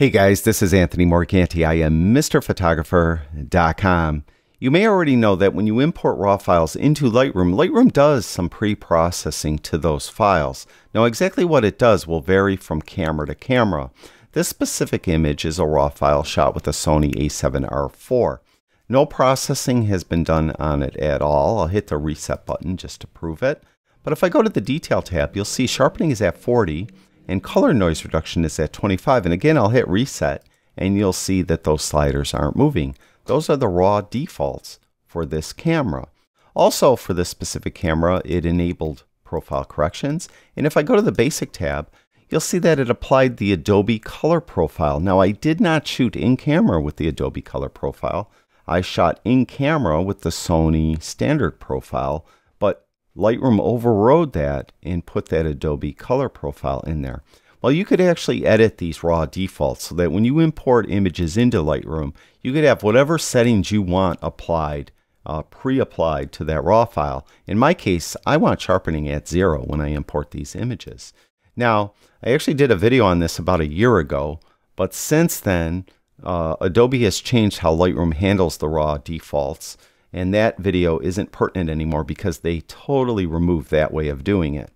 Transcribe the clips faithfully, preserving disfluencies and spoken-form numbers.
Hey guys, this is Anthony Morganti. I am Mister Photographer dot com. You may already know that when you import raw files into Lightroom, Lightroom does some pre-processing to those files. Now exactly what it does will vary from camera to camera. This specific image is a raw file shot with a Sony A seven R four. No processing has been done on it at all. I'll hit the reset button just to prove it. But if I go to the detail tab, you'll see sharpening is at forty. And color noise reduction is at twenty-five. And again, I'll hit reset and you'll see that those sliders aren't moving. Those are the raw defaults for this camera. Also for this specific camera, it enabled profile corrections. And if I go to the basic tab, you'll see that it applied the Adobe Color Profile. Now I did not shoot in camera with the Adobe Color Profile. I shot in camera with the Sony Standard Profile, but Lightroom overrode that and put that Adobe Color Profile in there. Well, you could actually edit these raw defaults so that when you import images into Lightroom, you could have whatever settings you want applied, uh, pre-applied to that raw file. In my case, I want sharpening at zero when I import these images. Now, I actually did a video on this about a year ago, but since then, uh, Adobe has changed how Lightroom handles the raw defaults. And that video isn't pertinent anymore because they totally removed that way of doing it.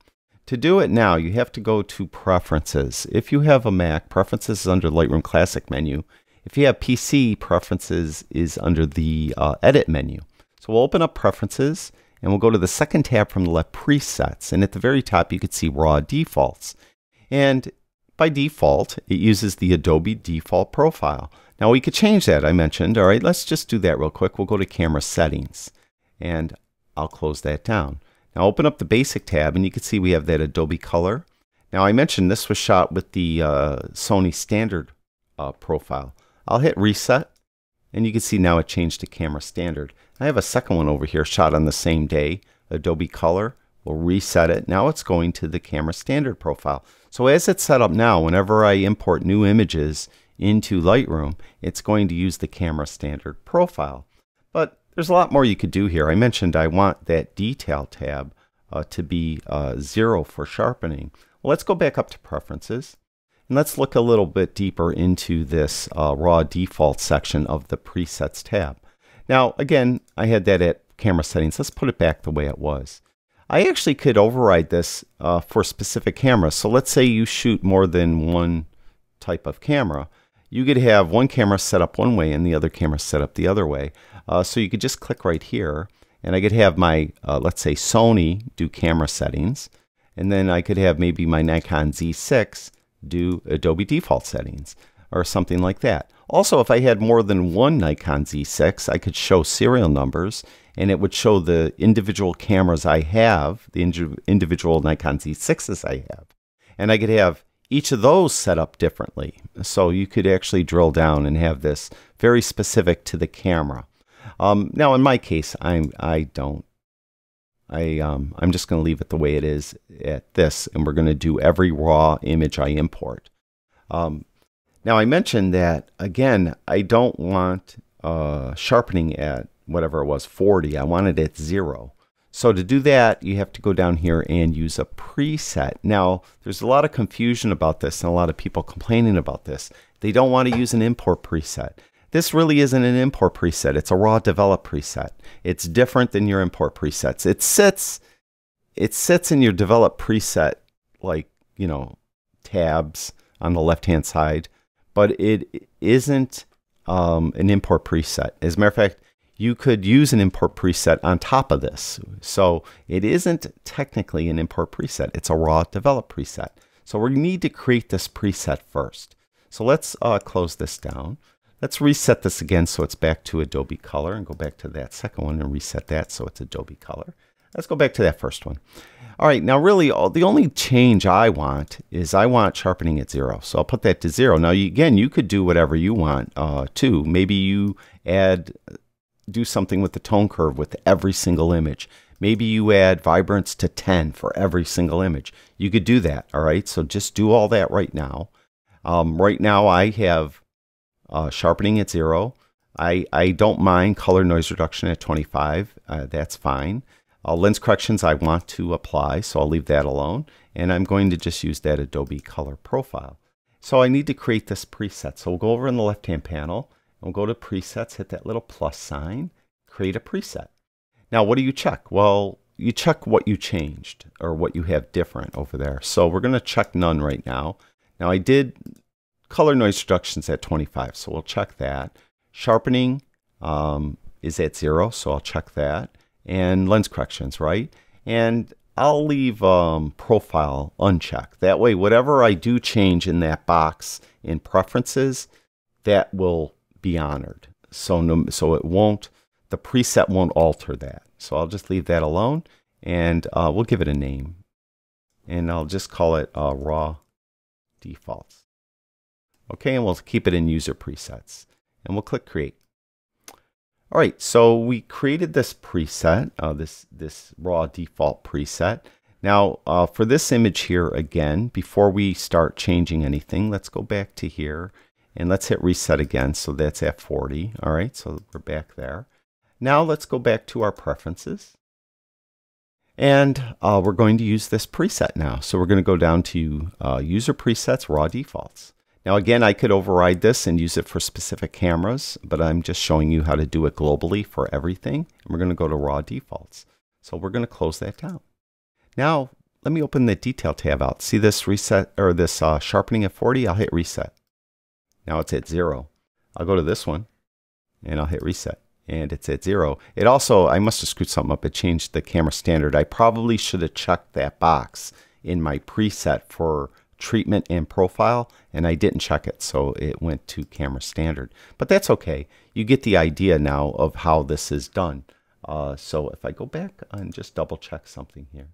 To do it now, you have to go to Preferences. If you have a Mac, Preferences is under Lightroom Classic menu. If you have P C, Preferences is under the uh, Edit menu. So we'll open up Preferences and we'll go to the second tab from the left, Presets. And at the very top, you can see Raw Defaults. And by default, it uses the Adobe Default Profile. Now we could change that, I mentioned. All right, let's just do that real quick. We'll go to Camera Settings, and I'll close that down. Now open up the Basic tab, and you can see we have that Adobe Color. Now I mentioned this was shot with the uh, Sony Standard uh, Profile. I'll hit Reset, and you can see now it changed to Camera Standard. I have a second one over here shot on the same day, Adobe Color. We'll reset it. Now it's going to the Camera Standard Profile. So as it's set up now, whenever I import new images into Lightroom, it's going to use the Camera Standard Profile. But there's a lot more you could do here. I mentioned I want that Detail tab uh, to be uh, zero for sharpening. Well, let's go back up to Preferences, and let's look a little bit deeper into this uh, Raw Default section of the Presets tab. Now, again, I had that at Camera Settings. Let's put it back the way it was. I actually could override this uh, for specific cameras. So let's say you shoot more than one type of camera. You could have one camera set up one way and the other camera set up the other way. Uh, so you could just click right here, and I could have my, uh, let's say, Sony do camera settings, and then I could have maybe my Nikon Z six do Adobe default settings or something like that. Also, if I had more than one Nikon Z six, I could show serial numbers, and it would show the individual cameras I have, the ind individual Nikon Z sixes I have. And I could have each of those set up differently. So you could actually drill down and have this very specific to the camera. Um, now, in my case, I'm, I don't. I, um, I'm just going to leave it the way it is at this, and we're going to do every raw image I import. Um, now, I mentioned that, again, I don't want uh, sharpening at whatever it was, forty. I wanted it zero. So to do that, you have to go down here and use a preset. Now, there's a lot of confusion about this and a lot of people complaining about this. They don't want to use an import preset. This really isn't an import preset. It's a raw develop preset. It's different than your import presets. It sits, it sits in your develop preset, like, you know, tabs on the left-hand side, but it isn't um, an import preset. As a matter of fact, you could use an import preset on top of this. So it isn't technically an import preset. It's a raw develop preset. So we need to create this preset first. So let's uh, close this down. Let's reset this again so it's back to Adobe Color, and go back to that second one and reset that so it's Adobe Color. Let's go back to that first one. All right, now really all, the only change I want is I want sharpening at zero. So I'll put that to zero. Now you, again, you could do whatever you want uh, too. Maybe you add... do something with the tone curve with every single image. Maybe you add vibrance to ten for every single image. You could do that, all right? So just do all that right now. Um, right now I have uh, sharpening at zero. I, I don't mind color noise reduction at twenty-five. Uh, that's fine. Uh, lens corrections I want to apply, so I'll leave that alone. And I'm going to just use that Adobe Color Profile. So I need to create this preset. So we'll go over in the left-hand panel, and we'll go to presets, hit that little plus sign, create a preset. Now, what do you check? Well, you check what you changed or what you have different over there. So we're gonna check none right now. Now I did color noise reductions at twenty-five, so we'll check that. Sharpening um, is at zero, so I'll check that. And lens corrections, right? And I'll leave um, profile unchecked. That way, whatever I do change in that box in preferences, that will be honored. So, no, so it won't, the preset won't alter that. So I'll just leave that alone, and uh, we'll give it a name. And I'll just call it uh, raw defaults. Okay, and we'll keep it in user presets. And we'll click create. All right, so we created this preset, uh, this, this raw default preset. Now, uh, for this image here again, before we start changing anything, let's go back to here and let's hit reset again. So that's at forty, all right, so we're back there. Now let's go back to our preferences. And uh, we're going to use this preset now. So we're gonna go down to uh, user presets, raw defaults. Now again, I could override this and use it for specific cameras, but I'm just showing you how to do it globally for everything. And we're gonna go to raw defaults. So we're gonna close that down. Now, let me open the detail tab out. See this reset or this uh, sharpening at forty, I'll hit reset. Now it's at zero. I'll go to this one and I'll hit reset and it's at zero. It also, I must've screwed something up. It changed the camera standard. I probably should have checked that box in my preset for treatment and profile, and I didn't check it, so it went to camera standard. But that's okay. You get the idea now of how this is done. Uh, so if I go back and just double check something here,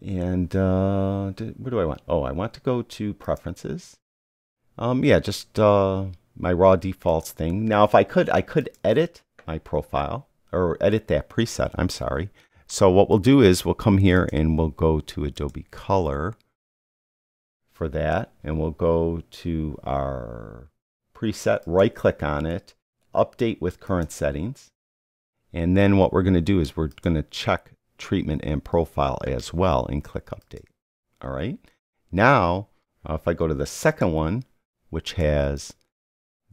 and uh, what do I want? Oh, I want to go to preferences. Um, yeah, just uh, my raw defaults thing. Now, if I could, I could edit my profile or edit that preset. I'm sorry. So what we'll do is we'll come here and we'll go to Adobe Color. For that, and we'll go to our preset, right click on it, update with current settings, and then what we're going to do is we're going to check treatment and profile as well and click update. All right, now uh, if I go to the second one, which has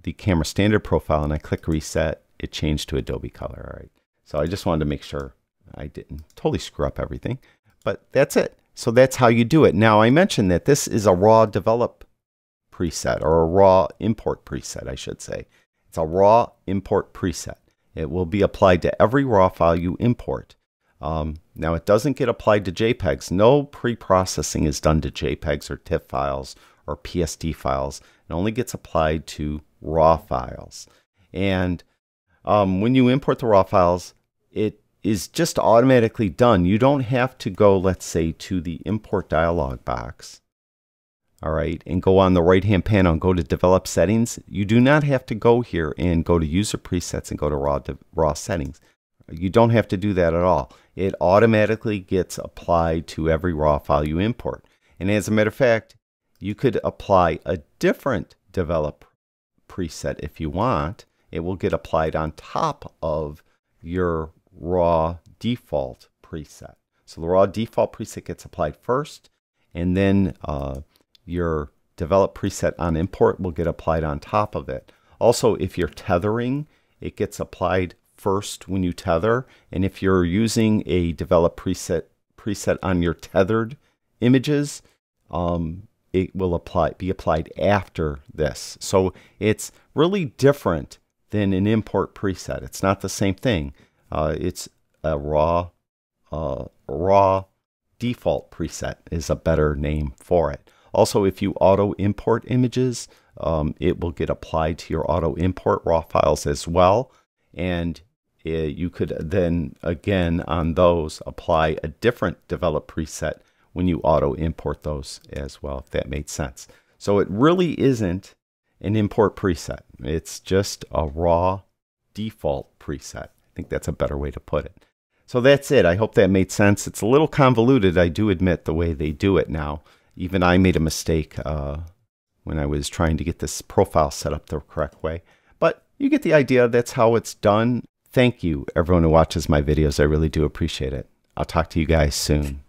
the camera standard profile, and I click reset, it changed to Adobe Color. All right, so I just wanted to make sure I didn't totally screw up everything, but that's it. So that's how you do it. Now I mentioned that this is a raw develop preset, or a raw import preset, I should say. It's a raw import preset. It will be applied to every raw file you import. Um, now it doesn't get applied to JPEGs. No pre-processing is done to JPEGs or TIFF files or P S D files. It only gets applied to raw files. And um, when you import the raw files, it is just automatically done. You don't have to go, let's say, to the import dialog box, all right, and go on the right-hand panel and go to develop settings. You do not have to go here and go to user presets and go to raw, raw settings. You don't have to do that at all. It automatically gets applied to every raw file you import. And as a matter of fact, you could apply a different develop preset if you want. It will get applied on top of your raw default preset. So the raw default preset gets applied first, and then uh, your develop preset on import will get applied on top of it. Also, if you're tethering, it gets applied first when you tether, and if you're using a develop preset preset on your tethered images, um, it will apply be applied after this. So it's really different than an import preset. It's not the same thing. Uh, it's a raw, uh, raw default preset is a better name for it. Also, if you auto import images, um, it will get applied to your auto import raw files as well. And uh, you could then again on those apply a different develop preset when you auto import those as well, if that made sense. So it really isn't an import preset. It's just a raw default preset. I think that's a better way to put it. So that's it. I hope that made sense. It's a little convoluted, I do admit, the way they do it now. Even I made a mistake uh, when I was trying to get this profile set up the correct way. But you get the idea. That's how it's done. Thank you, everyone who watches my videos. I really do appreciate it. I'll talk to you guys soon.